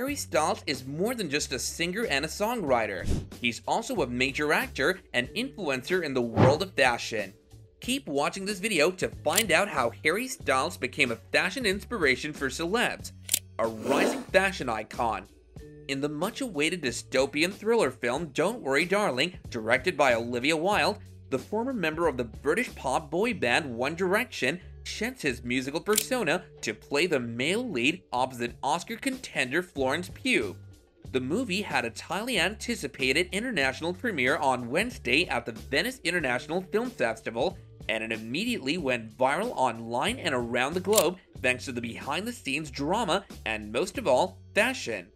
Harry Styles is more than just a singer and a songwriter. He's also a major actor and influencer in the world of fashion. Keep watching this video to find out how Harry Styles became a fashion inspiration for celebs, a rising fashion icon. In the much-awaited dystopian thriller film Don't Worry Darling, directed by Olivia Wilde, the former member of the British pop boy band One Direction sheds his musical persona to play the male lead opposite Oscar contender Florence Pugh. The movie had its highly anticipated international premiere on Wednesday at the Venice International Film Festival, and it immediately went viral online and around the globe thanks to the behind-the-scenes drama and, most of all, fashion.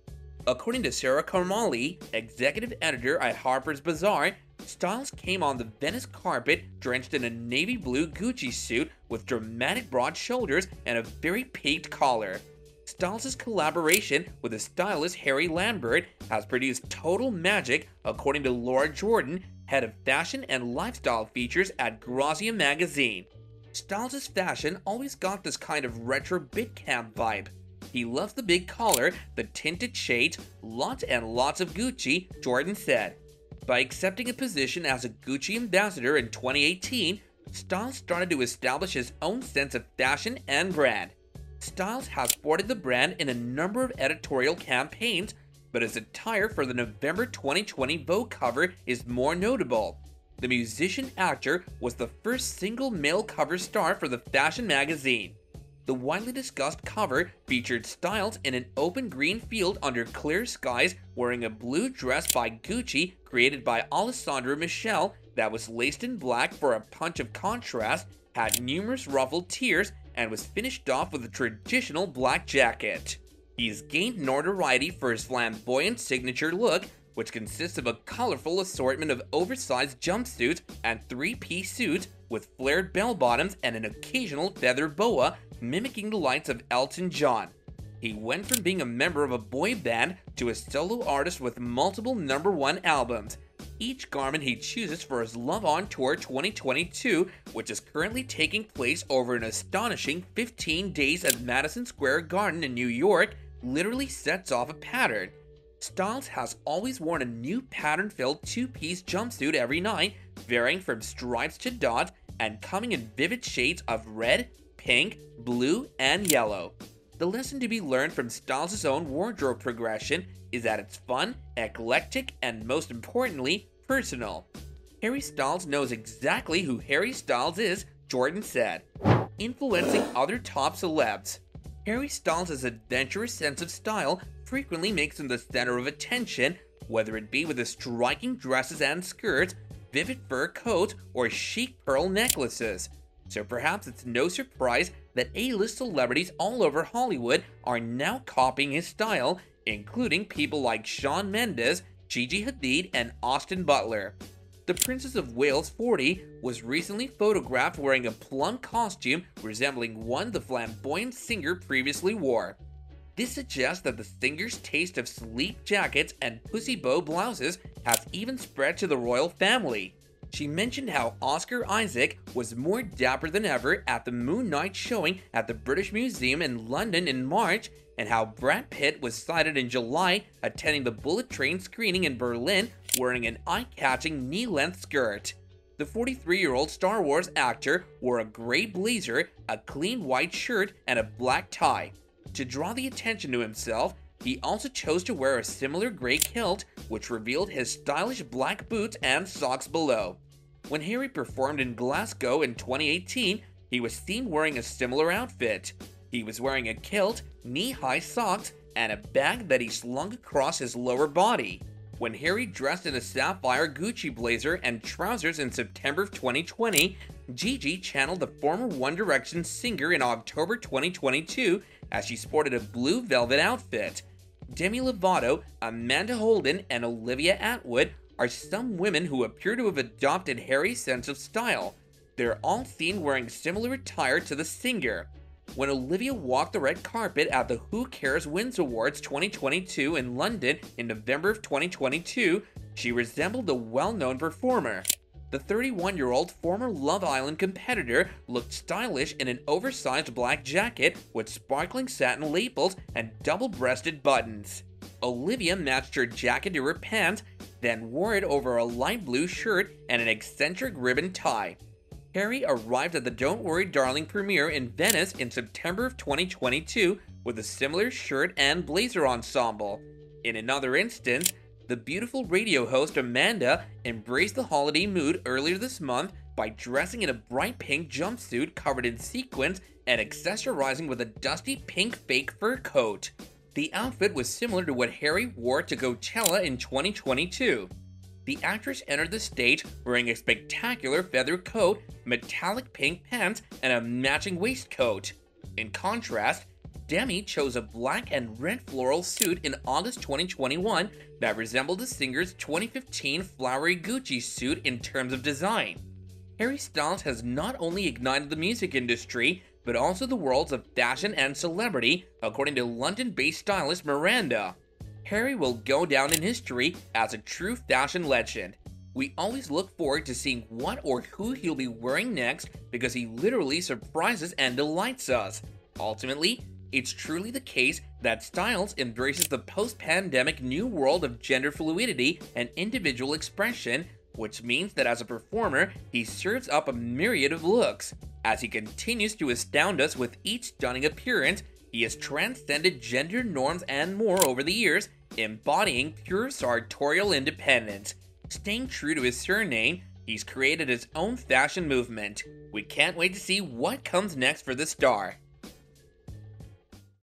According to Sarah Karmali, executive editor at Harper's Bazaar, Styles came on the Venice carpet drenched in a navy blue Gucci suit with dramatic broad shoulders and a very peaked collar. Styles' collaboration with the stylist Harry Lambert has produced total magic, according to Laura Jordan, head of fashion and lifestyle features at Grazia magazine. Styles' fashion always got this kind of retro Bitcam vibe. He loves the big collar, the tinted shades, lots and lots of Gucci, Jordan said. By accepting a position as a Gucci ambassador in 2018, Styles started to establish his own sense of fashion and brand. Styles has supported the brand in a number of editorial campaigns, but his attire for the November 2020 Vogue cover is more notable. The musician-actor was the first single male cover star for the fashion magazine. The widely discussed cover featured Styles in an open green field under clear skies wearing a blue dress by Gucci created by Alessandro Michele that was laced in black for a punch of contrast, had numerous ruffled tiers, and was finished off with a traditional black jacket. He's gained notoriety for his flamboyant signature look, which consists of a colorful assortment of oversized jumpsuits and three-piece suits with flared bell-bottoms and an occasional feather boa, mimicking the likes of Elton John. He went from being a member of a boy band to a solo artist with multiple number-1 albums. Each garment he chooses for his Love On Tour 2022, which is currently taking place over an astonishing 15 days at Madison Square Garden in New York, literally sets off a pattern. Styles has always worn a new pattern-filled two-piece jumpsuit every night, varying from stripes to dots and coming in vivid shades of red, pink, blue, and yellow. The lesson to be learned from Styles' own wardrobe progression is that it's fun, eclectic, and most importantly, personal. Harry Styles knows exactly who Harry Styles is, Jordan said, influencing other top celebs. Harry Styles' adventurous sense of style frequently makes him the center of attention, whether it be with his striking dresses and skirts, vivid fur coats, or chic pearl necklaces. So perhaps it's no surprise that A-list celebrities all over Hollywood are now copying his style, including people like Shawn Mendes, Gigi Hadid, and Austin Butler. The Princess of Wales 40 was recently photographed wearing a plum costume resembling one the flamboyant singer previously wore. This suggests that the singer's taste of sleek jackets and pussy bow blouses has even spread to the royal family. She mentioned how Oscar Isaac was more dapper than ever at the Moon Knight showing at the British Museum in London in March, and how Brad Pitt was sighted in July attending the Bullet Train screening in Berlin wearing an eye-catching knee-length skirt. The 43-year-old Star Wars actor wore a gray blazer, a clean white shirt, and a black tie. To draw the attention to himself, he also chose to wear a similar gray kilt, which revealed his stylish black boots and socks below. When Harry performed in Glasgow in 2018, he was seen wearing a similar outfit. He was wearing a kilt, knee-high socks, and a bag that he slung across his lower body. When Harry dressed in a sapphire Gucci blazer and trousers in September of 2020, Gigi channeled the former One Direction singer in October 2022 as she sported a blue velvet outfit. Demi Lovato, Amanda Holden, and Olivia Atwood are some women who appear to have adopted Harry's sense of style. They're all seen wearing similar attire to the singer. When Olivia walked the red carpet at the Who Cares Wins Awards 2022 in London in November of 2022, she resembled the well-known performer. The 31-year-old former Love Island competitor looked stylish in an oversized black jacket with sparkling satin lapels and double-breasted buttons. Olivia matched her jacket to her pants, then wore it over a light blue shirt and an eccentric ribbon tie. Harry arrived at the Don't Worry Darling premiere in Venice in September of 2022 with a similar shirt and blazer ensemble. In another instance, the beautiful radio host Amanda embraced the holiday mood earlier this month by dressing in a bright pink jumpsuit covered in sequins and accessorizing with a dusty pink fake fur coat. The outfit was similar to what Harry wore to Coachella in 2022. The actress entered the stage wearing a spectacular feather coat, metallic pink pants, and a matching waistcoat. In contrast, Demi chose a black and red floral suit in August 2021 that resembled the singer's 2015 flowery Gucci suit in terms of design. Harry Styles has not only ignited the music industry, but also the worlds of fashion and celebrity, according to London-based stylist Miranda. Harry will go down in history as a true fashion legend. We always look forward to seeing what or who he'll be wearing next because he literally surprises and delights us. Ultimately, it's truly the case that Styles embraces the post-pandemic new world of gender fluidity and individual expression, which means that as a performer, he serves up a myriad of looks. As he continues to astound us with each stunning appearance, he has transcended gender norms and more over the years, embodying pure sartorial independence. Staying true to his surname, he's created his own fashion movement. We can't wait to see what comes next for the star.